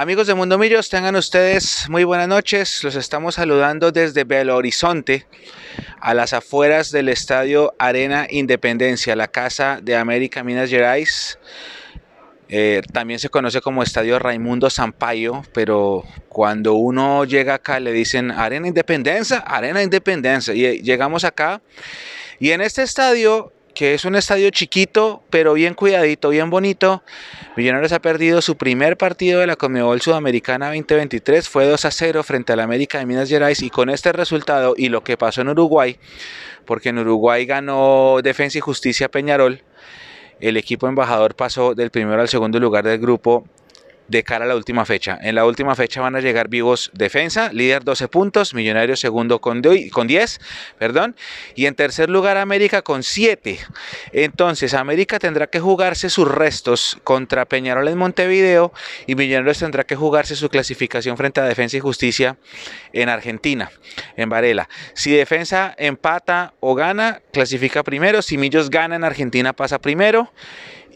Amigos de Mundo Millos, tengan ustedes muy buenas noches. Los estamos saludando desde Belo Horizonte, a las afueras del estadio Arena Independencia, la casa de América Minas Gerais. También se conoce como estadio Raimundo Sampaio, pero cuando uno llega acá le dicen Arena Independencia, y llegamos acá, y en este estadio, que es un estadio chiquito, pero bien cuidadito, bien bonito, Millonarios ha perdido su primer partido de la Conmebol Sudamericana 2023, fue 2-0 frente al América de Minas Gerais, y con este resultado y lo que pasó en Uruguay, porque en Uruguay ganó Defensa y Justicia Peñarol, el equipo embajador pasó del primero al segundo lugar del grupo de cara a la última fecha. En la última fecha van a llegar vivos Defensa, líder 12 puntos, Millonarios segundo con 10, perdón, y en tercer lugar América con 7. Entonces América tendrá que jugarse sus restos contra Peñarol en Montevideo, y Millonarios tendrá que jugarse su clasificación frente a Defensa y Justicia en Argentina, en Varela. Si Defensa empata o gana, clasifica primero. Si Millos gana en Argentina, pasa primero.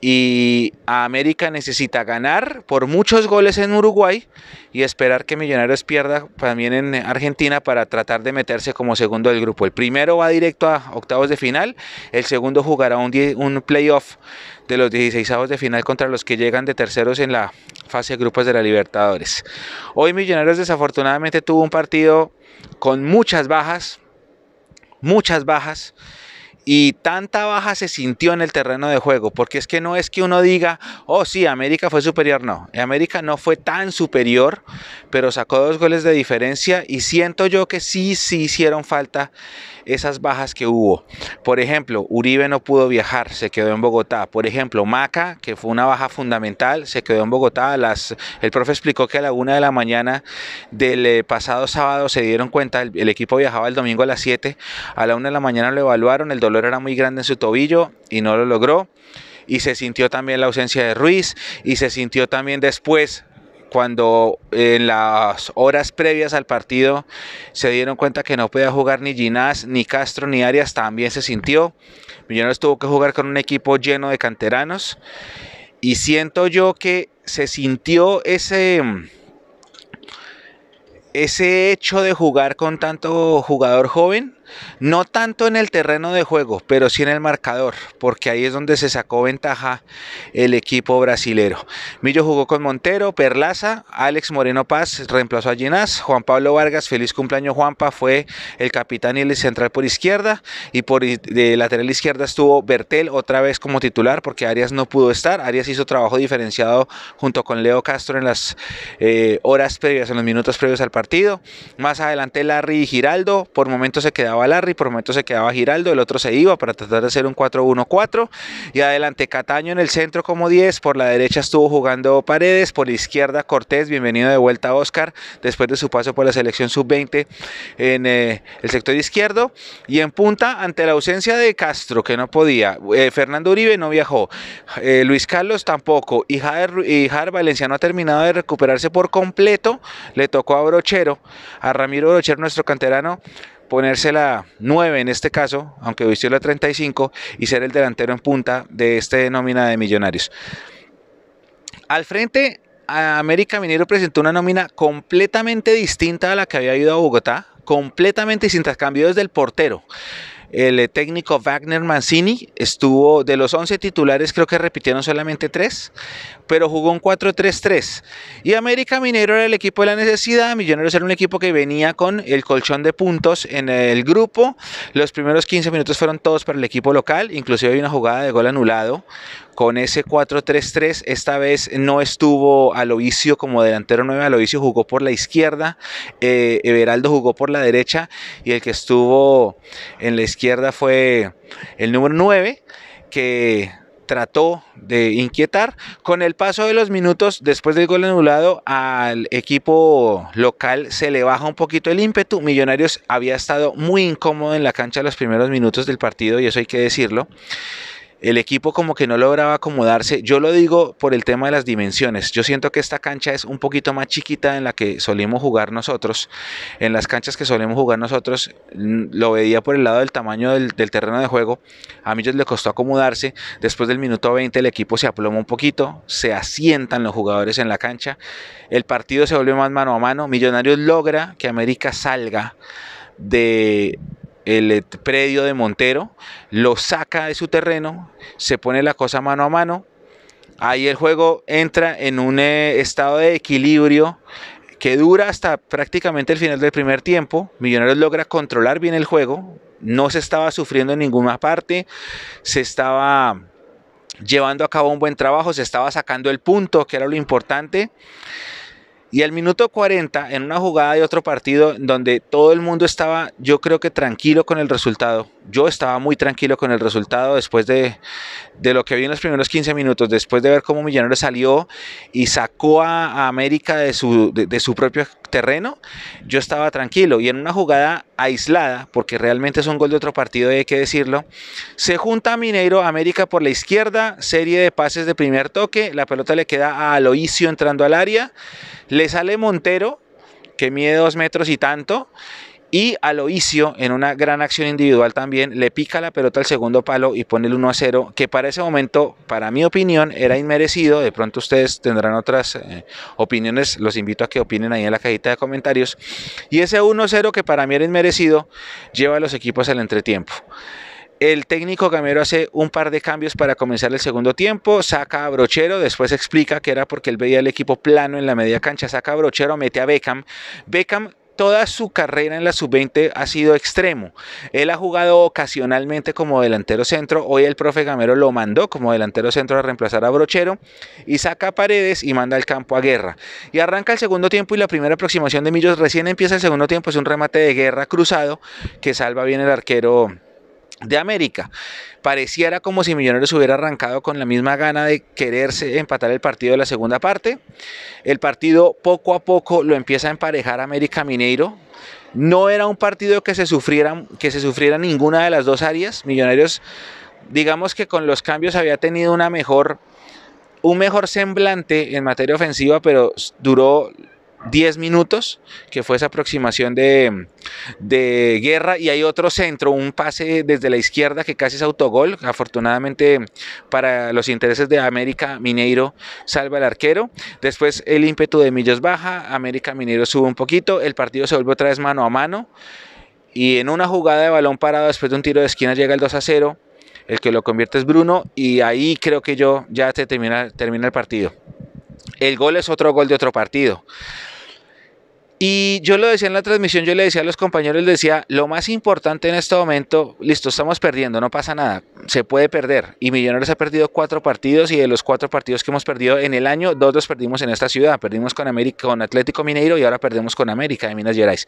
Y América necesita ganar por muchos goles en Uruguay y esperar que Millonarios pierda también en Argentina para tratar de meterse como segundo del grupo. El primero va directo a octavos de final, el segundo jugará un playoff de los 16avos de final contra los que llegan de terceros en la fase de grupos de la Libertadores. Hoy Millonarios desafortunadamente tuvo un partido con muchas bajas. Y tanta baja se sintió en el terreno de juego, porque es que no es que uno diga, oh sí, América fue superior, no. América no fue tan superior, pero sacó 2 goles de diferencia y siento yo que sí hicieron falta esas bajas que hubo. Por ejemplo, Uribe no pudo viajar, se quedó en Bogotá. Por ejemplo, Maca, que fue una baja fundamental, se quedó en Bogotá. El profe explicó que a la 1 de la mañana del pasado sábado se dieron cuenta, el equipo viajaba el domingo a las 7, a la 1 de la mañana lo evaluaron, el dolor era muy grande en su tobillo y no lo logró, y se sintió también la ausencia de Ruiz, y se sintió también después cuando en las horas previas al partido se dieron cuenta que no podía jugar ni Ginás, ni Castro, ni Arias, también se sintió. Millonarios tuvo que jugar con un equipo lleno de canteranos y siento yo que se sintió ese hecho de jugar con tanto jugador joven, no tanto en el terreno de juego, pero sí en el marcador, porque ahí es donde se sacó ventaja el equipo brasilero. Millo jugó con Montero, Perlaza, Alex Moreno, Paz reemplazó a Ginás, Juan Pablo Vargas, feliz cumpleaños Juanpa, fue el capitán y el central por izquierda, y por de lateral izquierda estuvo Bertel otra vez como titular porque Arias no pudo estar. Arias hizo trabajo diferenciado junto con Leo Castro en las horas previas, en los minutos previos al partido. Más adelante Larry y Giraldo, por momentos se quedaba Larry, por momentos se quedaba Giraldo, el otro se iba para tratar de hacer un 4-1-4, y adelante Cataño en el centro como 10, por la derecha estuvo jugando Paredes, por la izquierda Cortés, bienvenido de vuelta a Óscar después de su paso por la selección sub-20 en el sector izquierdo, y en punta, ante la ausencia de Castro que no podía, Fernando Uribe no viajó, Luis Carlos tampoco, y Jar Valenciano ha terminado de recuperarse por completo, le tocó a Brochero, a Ramiro Brochero, nuestro canterano, ponerse la 9 en este caso, aunque vistió la 35, y ser el delantero en punta de esta nómina de Millonarios. Al frente, América Mineiro presentó una nómina completamente distinta a la que había ido a Bogotá, completamente distinta, cambió desde el portero. El técnico Wagner Mancini estuvo, de los 11 titulares creo que repitieron solamente 3, pero jugó un 4-3-3, y América Mineiro era el equipo de la necesidad. Millonarios era un equipo que venía con el colchón de puntos en el grupo. Los primeros 15 minutos fueron todos para el equipo local, inclusive hay una jugada de gol anulado. Con ese 4-3-3, esta vez no estuvo Aloisio como delantero 9, Aloisio jugó por la izquierda, Everaldo jugó por la derecha, y el que estuvo en la izquierda fue el número 9, que trató de inquietar. Con el paso de los minutos, después del gol anulado, al equipo local se le baja un poquito el ímpetu. Millonarios había estado muy incómodo en la cancha los primeros minutos del partido, y eso hay que decirlo. el equipo como que no lograba acomodarse. Yo lo digo por el tema de las dimensiones. Yo siento que esta cancha es un poquito más chiquita en la que solemos jugar nosotros. En las canchas que solemos jugar nosotros, lo veía por el lado del tamaño del terreno de juego. A Millos le costó acomodarse. Después del minuto 20 el equipo se aploma un poquito, se asientan los jugadores en la cancha. El partido se volvió más mano a mano. Millonarios logra que América salga de... el predio de Montero, lo saca de su terreno, se pone la cosa mano a mano, ahí el juego entra en un estado de equilibrio que dura hasta prácticamente el final del primer tiempo. Millonarios logra controlar bien el juego, no se estaba sufriendo en ninguna parte, se estaba llevando a cabo un buen trabajo, se estaba sacando el punto, que era lo importante. Y al minuto 40, en una jugada de otro partido donde todo el mundo estaba, yo creo que tranquilo con el resultado. Yo estaba muy tranquilo con el resultado después de lo que vi en los primeros 15 minutos, después de ver cómo Millonarios salió y sacó a América de su propio terreno. Yo estaba tranquilo, y en una jugada aislada, porque realmente es un gol de otro partido, hay que decirlo, se junta Mineiro, América por la izquierda, serie de pases de primer toque, la pelota le queda a Aloisio entrando al área, le sale Montero, que mide 2 metros y tanto, y Aloisio, en una gran acción individual también, le pica la pelota al segundo palo y pone el 1-0, que para ese momento, para mi opinión, era inmerecido. De pronto ustedes tendrán otras opiniones, los invito a que opinen ahí en la cajita de comentarios. Y ese 1-0, que para mí era inmerecido, lleva a los equipos al entretiempo. El técnico Gamero hace un par de cambios para comenzar el segundo tiempo, saca a Brochero, después explica que era porque él veía el equipo plano en la media cancha, saca a Brochero, mete a Beckham. Beckham toda su carrera en la sub-20 ha sido extremo, él ha jugado ocasionalmente como delantero centro, hoy el profe Gamero lo mandó como delantero centro a reemplazar a Brochero, y saca a Paredes y manda al campo a Guerra, y arranca el segundo tiempo. Y la primera aproximación de Millos, recién empieza el segundo tiempo, es un remate de Guerra cruzado que salva bien el arquero de América. Pareciera como si Millonarios hubiera arrancado con la misma gana de quererse empatar el partido de la segunda parte. El partido poco a poco lo empieza a emparejar América Mineiro. No era un partido que se sufriera ninguna de las dos áreas. Millonarios, digamos que con los cambios había tenido un mejor semblante en materia ofensiva, pero duró 10 minutos, que fue esa aproximación de Guerra, y hay otro centro, un pase desde la izquierda que casi es autogol. Afortunadamente para los intereses de América Mineiro salva el arquero. Después el ímpetu de Millos baja, América Mineiro sube un poquito, el partido se vuelve otra vez mano a mano, y en una jugada de balón parado después de un tiro de esquina llega el 2-0, el que lo convierte es Bruno, y ahí creo que yo ya termina el partido. El gol es otro gol de otro partido. Y yo lo decía en la transmisión, yo le decía a los compañeros, les decía, lo más importante en este momento, listo, estamos perdiendo, no pasa nada, se puede perder. Y Millonarios ha perdido 4 partidos, y de los 4 partidos que hemos perdido en el año, 2 los perdimos en esta ciudad. Perdimos con Atlético Mineiro, y ahora perdemos con América de Minas Gerais.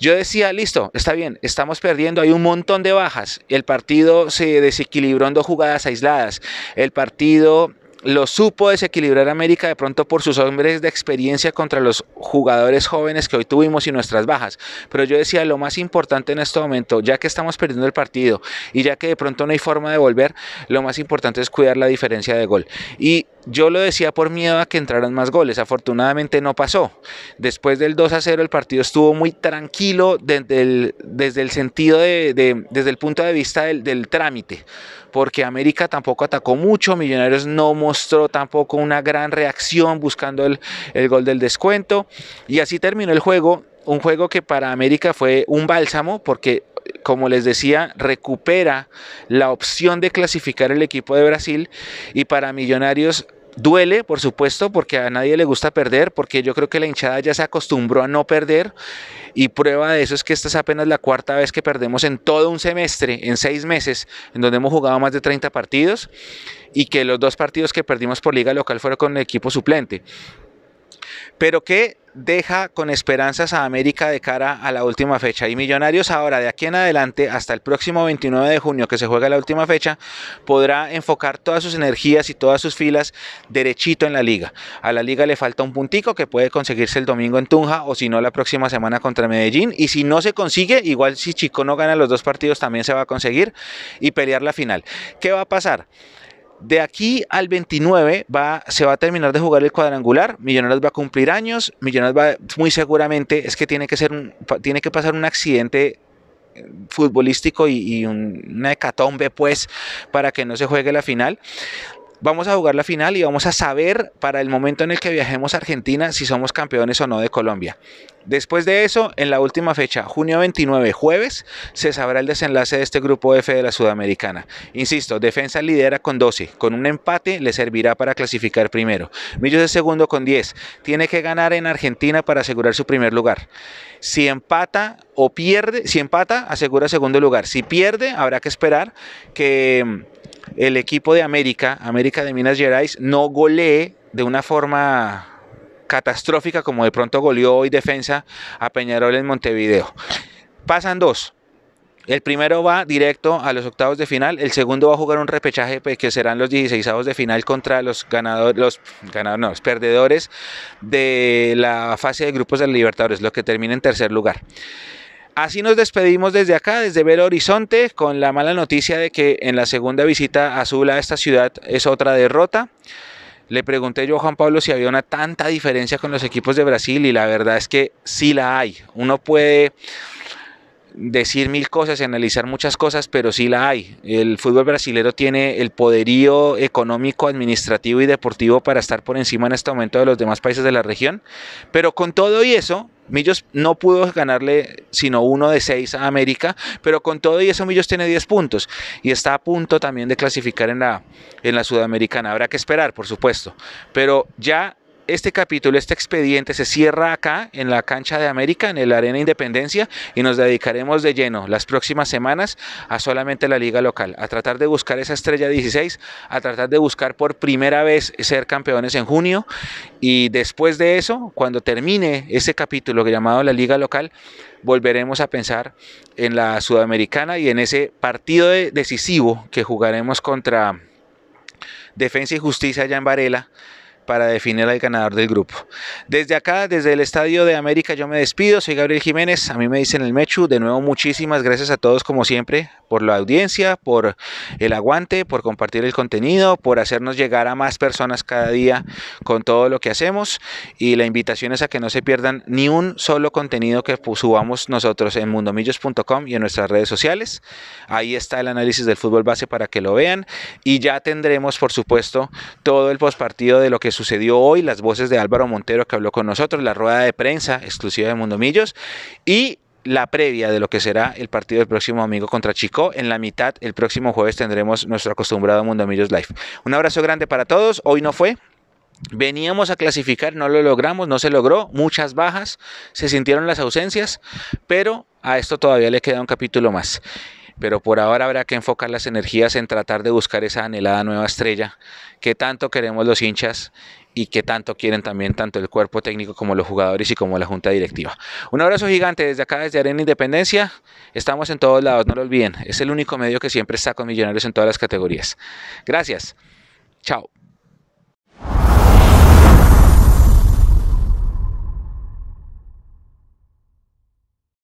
Yo decía, listo, está bien, estamos perdiendo, hay un montón de bajas. El partido se desequilibró en 2 jugadas aisladas. El partido lo supo desequilibrar América de pronto por sus hombres de experiencia contra los jugadores jóvenes que hoy tuvimos y nuestras bajas. Pero yo decía, lo más importante en este momento, ya que estamos perdiendo el partido y ya que de pronto no hay forma de volver, lo más importante es cuidar la diferencia de gol. Y yo lo decía por miedo a que entraran más goles. Afortunadamente no pasó. Después del 2-0 el partido estuvo muy tranquilo desde el punto de vista del trámite, porque América tampoco atacó mucho, Millonarios no mostró tampoco una gran reacción buscando el gol del descuento, y así terminó el juego. Un juego que para América fue un bálsamo, porque, como les decía, recupera la opción de clasificar el equipo de Brasil, y para Millonarios duele, por supuesto, porque a nadie le gusta perder, porque yo creo que la hinchada ya se acostumbró a no perder, y prueba de eso es que esta es apenas la 4ª vez que perdemos en todo un semestre, en 6 meses, en donde hemos jugado más de 30 partidos, y que los 2 partidos que perdimos por liga local fueron con el equipo suplente. pero que deja con esperanzas a América de cara a la última fecha. Y Millonarios ahora, de aquí en adelante, hasta el próximo 29 de junio que se juega la última fecha, podrá enfocar todas sus energías y todas sus filas derechito en la liga. A la liga le falta un puntico que puede conseguirse el domingo en Tunja, o si no la próxima semana contra Medellín, y si no se consigue, igual si Chico no gana los dos partidos también se va a conseguir, y pelear la final. ¿Qué va a pasar? De aquí al 29 se va a terminar de jugar el cuadrangular. Millonarios va a cumplir años. Millonarios va, muy seguramente, es que tiene que pasar un accidente futbolístico y una hecatombe, pues, para que no se juegue la final. Vamos a jugar la final y vamos a saber para el momento en el que viajemos a Argentina si somos campeones o no de Colombia. Después de eso, en la última fecha, junio 29, jueves, se sabrá el desenlace de este grupo F de la Sudamericana. Insisto, Defensa lidera con 12, con un empate le servirá para clasificar primero. Millos es segundo con 10, tiene que ganar en Argentina para asegurar su primer lugar. Si empata o pierde, si empata asegura segundo lugar, si pierde habrá que esperar que el equipo de América de Minas Gerais, no golee de una forma catastrófica como de pronto goleó hoy Defensa a Peñarol en Montevideo. Pasan dos. El primero va directo a los octavos de final, el segundo va a jugar un repechaje que serán los 16avos de final contra los perdedores de la fase de grupos de Libertadores, los que terminen en tercer lugar. Así nos despedimos desde acá, desde Belo Horizonte, con la mala noticia de que en la segunda visita azul a esta ciudad es otra derrota. Le pregunté yo a Juan Pablo si había una tanta diferencia con los equipos de Brasil y la verdad es que sí la hay. Uno puede decir mil cosas, analizar muchas cosas, pero sí la hay. El fútbol brasilero tiene el poderío económico, administrativo y deportivo para estar por encima en este momento de los demás países de la región, pero con todo y eso Millos no pudo ganarle sino 1-6 a América, pero con todo y eso Millos tiene 10 puntos y está a punto también de clasificar en la Sudamericana. Habrá que esperar, por supuesto, pero ya este capítulo, este expediente se cierra acá en la cancha de América, en el Arena Independencia, y nos dedicaremos de lleno las próximas semanas a solamente la liga local, a tratar de buscar esa estrella 16, a tratar de buscar por primera vez ser campeones en junio, y después de eso, cuando termine ese capítulo llamado la liga local, volveremos a pensar en la Sudamericana y en ese partido decisivo que jugaremos contra Defensa y Justicia allá en Varela, para definir al ganador del grupo. Desde acá, desde el Estadio de América, yo me despido, soy Gabriel Jiménez, a mí me dicen el Mechu. De nuevo, muchísimas gracias a todos como siempre por la audiencia, por el aguante, por compartir el contenido, por hacernos llegar a más personas cada día con todo lo que hacemos, y la invitación es a que no se pierdan ni un solo contenido que subamos nosotros en mundomillos.com y en nuestras redes sociales. Ahí está el análisis del fútbol base para que lo vean, y ya tendremos por supuesto todo el postpartido de lo que sucedió hoy, las voces de Álvaro Montero que habló con nosotros, la rueda de prensa exclusiva de Mundo Millos y la previa de lo que será el partido del próximo domingo contra Chico. En la mitad, el próximo jueves, tendremos nuestro acostumbrado Mundo Millos Live. Un abrazo grande para todos. Hoy no fue. Veníamos a clasificar, no lo logramos, no se logró, muchas bajas, se sintieron las ausencias, pero a esto todavía le queda un capítulo más. Pero por ahora habrá que enfocar las energías en tratar de buscar esa anhelada nueva estrella que tanto queremos los hinchas y que tanto quieren también tanto el cuerpo técnico como los jugadores y como la junta directiva. Un abrazo gigante desde acá, desde Arena Independencia. Estamos en todos lados, no lo olviden. Es el único medio que siempre está con Millonarios en todas las categorías. Gracias. Chao.